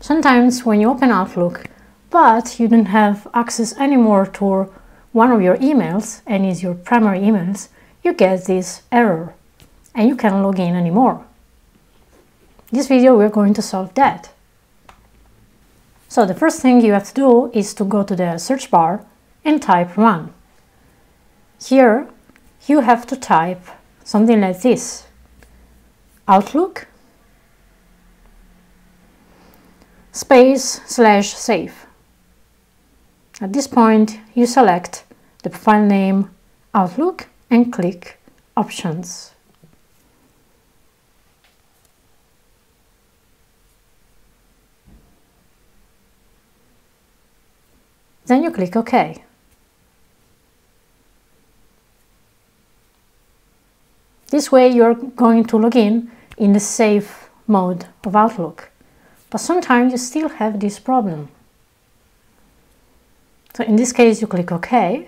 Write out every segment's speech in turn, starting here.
Sometimes when you open Outlook, but you don't have access anymore to one of your emails and is your primary emails, you get this error and you can't log in anymore. In this video we're going to solve that. So the first thing you have to do is to go to the search bar and type run. Here you have to type something like this: Outlook /save. At this point you select the file name Outlook and click Options. Then you click OK. This way you're going to log in the safe mode of Outlook. But sometimes you still have this problem. So in this case you click OK.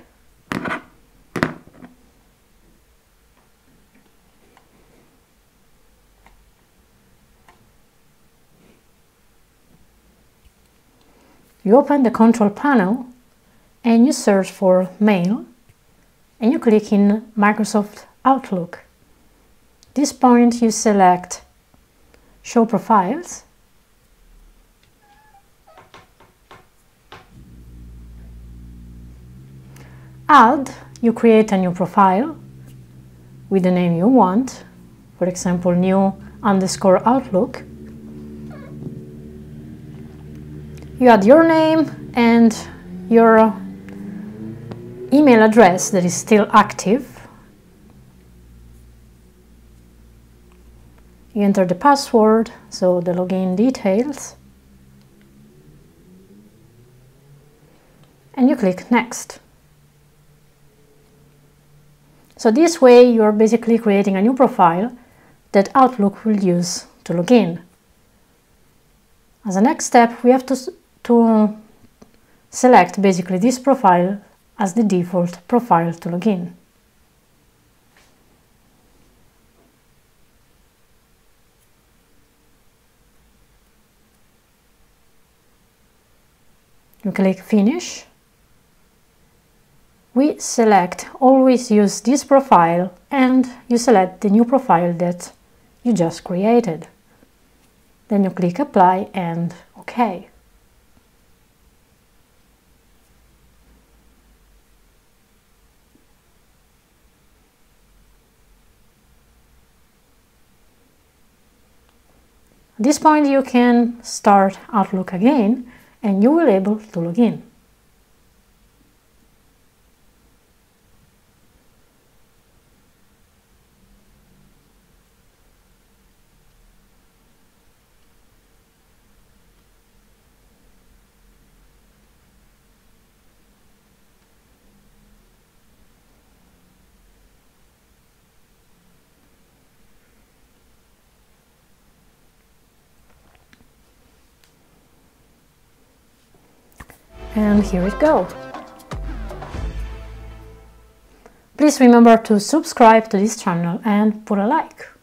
You open the control panel and you search for Mail and you click in Microsoft Outlook. At this point you select Show Profiles . Add, you create a new profile with the name you want, for example new_Outlook. You add your name and your email address that is still active. You enter the password, so the login details, and you click Next. So this way you are basically creating a new profile that Outlook will use to log in. As a next step we have to select basically this profile as the default profile to log in. You click Finish. We select Always use this profile and you select the new profile that you just created. Then you click Apply and OK. At this point you can start Outlook again and you will be able to log in. And here it goes. Please remember to subscribe to this channel and put a like.